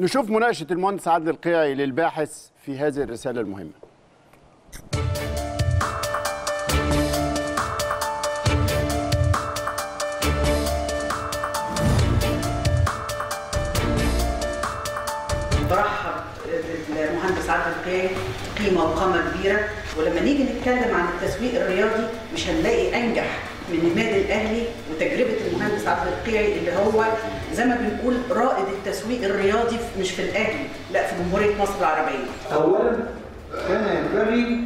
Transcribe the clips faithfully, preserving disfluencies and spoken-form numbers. نشوف مناقشة المهندس عادل القيعي للباحث في هذه الرسالة المهمة. برحب المهندس عادل القيعي، قيمة وقامة كبيرة، ولما نيجي نتكلم عن التسويق الرياضي مش هنلاقي أنجح من نماذج الأهلي وتجربة المهندس عادل القيعي اللي هو زي ما بنقول رائد التسويق الرياضي مش في الأهلي، لا في جمهورية مصر العربية. أولاً كان ينبغي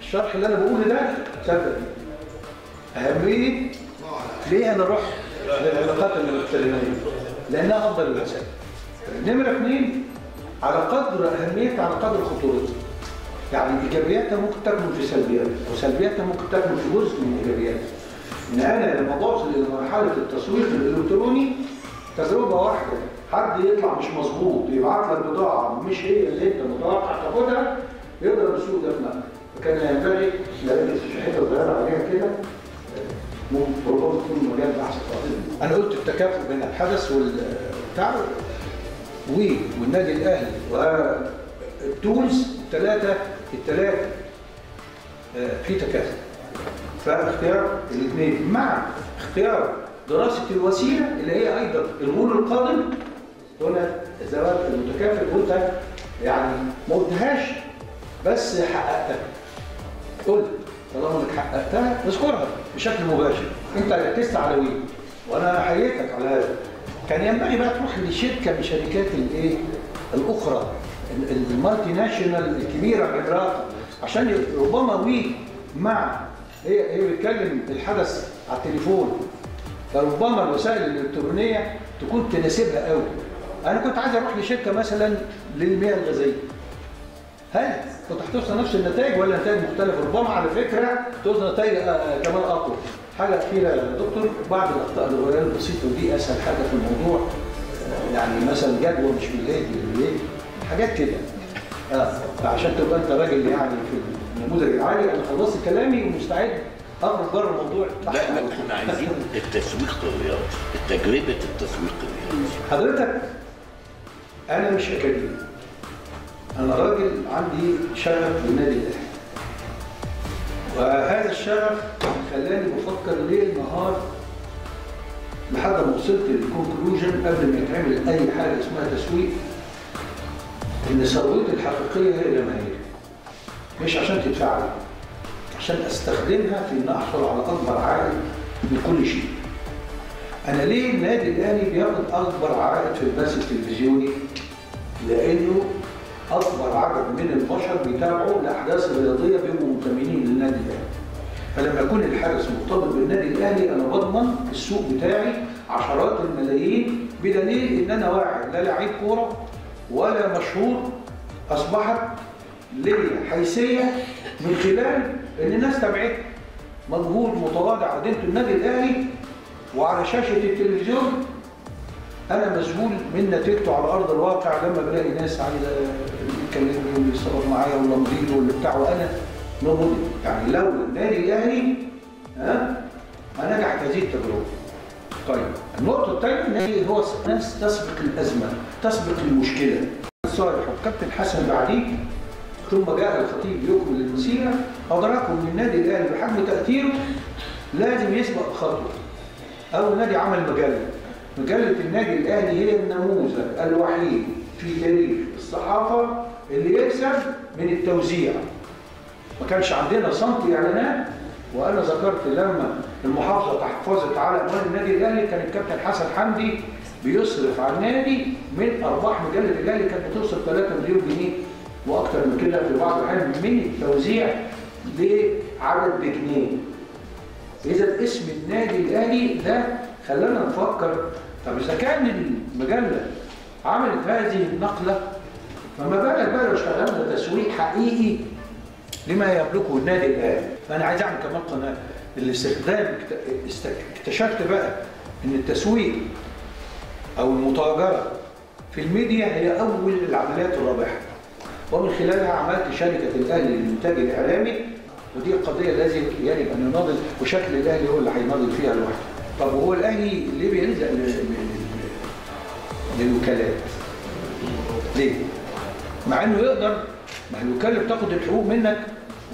الشرح اللي أنا بقوله ده تصدق أهمية ليه هنروح للعلاقات المتكلمين؟ لأنها أفضل الوسائل. نمرة اثنين على قدر أهميتها على قدر خطورتها. يعني إيجابياتها ممكن تكمن في سلبياتها، وسلبياتها ممكن تكمن في جزء من إيجابياتها. إن أنا لما بوصل إلى مرحلة التسويق الإلكتروني تجربة واحدة، حد يطلع مش مظبوط يبعت لك بضاعة مش هي اللي أنت متوقع تاخدها يضرب السوق ده في مقلب. فكان ينبغي لأن الشحات الصغيرة عليها كده ربما تكون مجال أحسن. أنا قلت التكافؤ بين الحدث والبتاع والنادي الأهلي والتولز الثلاثة الثلاثة في تكافؤ. فاختيار الاثنين مع اختيار دراسه الوسيله اللي هي ايضا الغول القادم هنا الزواج المتكافئ وانت يعني ما قلتهاش بس حققتها. قلت طالما انك حققتها اذكرها بشكل مباشر، انت ركزت على وين؟ وانا حييتك على هذا. كان ينبغي بقى تروح لشركه من الشركات الايه؟ الاخرى المالتي ناشونال الكبيره العراقيه عشان ربما وين مع هي هي بتكلم الحدث على التليفون فربما الوسائل الالكترونيه تكون تناسبها قوي. انا كنت عايز اروح لشركه مثلا للمياه الغازيه. هل كنت هتوصل نفس النتائج ولا نتائج مختلفه؟ ربما على فكره توصل نتائج كمان اقوى. حاجه اخيره يا دكتور، بعض الاخطاء الغير البسيطه ودي اسهل حاجه في الموضوع، يعني مثلا جدول مش بالليل بالليل حاجات كده. اه فعشان تبقى انت راجل يعني في النموذج العالي. انا خلصت كلامي ومستعد اخرج بره الموضوع. لا احنا عايزين التسويق الرياضي، تجربه التسويق الرياضي. حضرتك انا مش اكاديمي، انا راجل عندي شغف للنادي الاهلي، وهذا الشغف خلاني بفكر ليل نهار لحد ما وصلت للكونكلوجن قبل ما يتعمل اي حاجه اسمها تسويق ان ثروتي الحقيقيه هي لما هي، مش عشان تدفعني، عشان استخدمها في ان احصل على اكبر عائد من كل شيء. انا ليه النادي الاهلي بياخد اكبر عائد في البث التلفزيوني؟ لانه اكبر عدد من البشر بيتابعوا الاحداث الرياضيه بيبقوا منتمين للنادي الاهلي. فلما يكون الحدث مرتبط بالنادي الاهلي انا بضمن السوق بتاعي عشرات الملايين، بدليل ان انا واحد لا لعيب كوره ولا مشهور اصبحت ليه حيثيه من خلال ان الناس تابعتني. مجهود متواضع قدمته النادي الاهلي وعلى شاشه التلفزيون انا مسؤول من نتيجته على ارض الواقع لما بلاقي ناس عايزه يتكلمني ويتصور معايا ولا مريض ولا بتاع وانا موجود. يعني لو النادي الاهلي ها ما نجحت هذه التجربه. طيب النقطه الثانيه هو الناس تسبق الازمه، تسبق المشكله. صالح وكابتن حسن بعديه ثم جاء الخطيب يكمل المسيره، ادركوا ان النادي الاهلي بحجم تاثيره لازم يسبق بخطوه. اول نادي عمل مجله، مجله النادي الاهلي هي النموذج الوحيد في تاريخ الصحافه اللي يكسب من التوزيع. ما كانش عندنا صمت اعلانات، وانا ذكرت لما المحافظه تحفظت على اموال النادي الاهلي كان الكابتن حسن حمدي بيصرف على النادي من ارباح مجله الاهلي كانت بتوصل ثلاثة مليون جنيه. واكثر من كده في بعض الاحيان من التوزيع لعدد بجنيه. اذا اسم النادي الاهلي ده خلانا نفكر طب اذا كان المجله عملت هذه النقله فما بالك بقى لو اشتغلنا تسويق حقيقي لما يملكه النادي الاهلي. فانا عايز اعمل كمان قناه الاستخدام. اكتشفت بقى ان التسويق او المتاجره في الميديا هي اول العمليات الرابحه. ومن خلالها عملت شركه الاهلي للانتاج الاعلامي، ودي القضيه لازم يجب ان يناضل وشكل الاهلي هو اللي هيناضل فيها لوحده. طب وهو الاهلي ليه بيلجا للوكالات؟ ليه؟ مع انه يقدر، ما الوكاله بتاخد الحقوق منك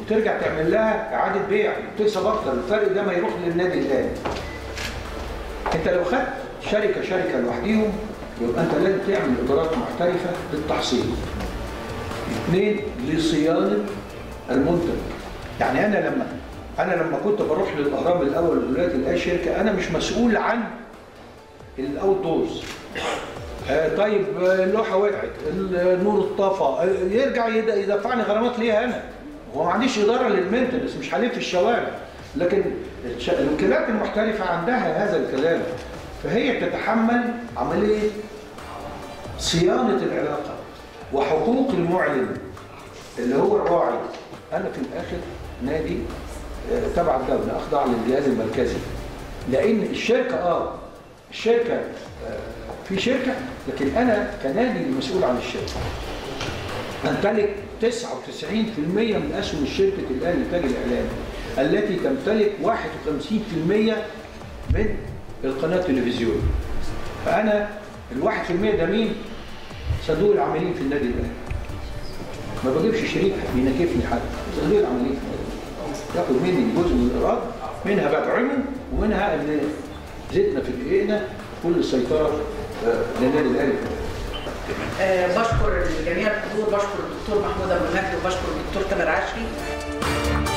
وترجع تعمل لها اعاده بيع وتكسب اكتر، الفرق ده ما يروح للنادي الثاني. انت لو خدت شركه شركه لوحديهم يبقى انت لازم تعمل ادارات محترفه للتحصيل. اثنين، لصيانه المنتج. يعني انا لما انا لما كنت بروح للاهرام الاول لولايه الاهلي شركه، انا مش مسؤول عن الاوت دورز. آه طيب اللوحه وقعت، النور اتطفى، يرجع يدفعني غرامات ليها انا. هو ما عنديش اداره للمينتنس، مش هلف في الشوارع. لكن الوكالات المحترفه عندها هذا الكلام، فهي بتتحمل عمليه صيانه العلاقه وحقوق المعلن اللي هو الراعي. انا في الاخر نادي تبع الدوله اخضع للجهاز المركزي، لان الشركه اه الشركه آه في شركه، لكن انا كنادي المسؤول عن الشركه. امتلك تسعة وتسعين بالمئة من اسهم شركه الاهلي للانتاج الاعلامي، التي تمتلك واحد وخمسين بالمئة من القناه التلفزيونيه. فانا الواحد في المية ده مين؟ صندوق العاملين في النادي الاهلي. ما بجيبش شريك يناكفني حد، صندوق العاملين في النادي الاهلي. ياخد مني جزء من الايراد، منها بدعمه ومنها ان زدنا في دقيقنا كل السيطره للنادي الاهلي. أه بشكر جميع الحضور، بشكر الدكتور محمود أبو النهد وبشكر الدكتور تمر عاشري.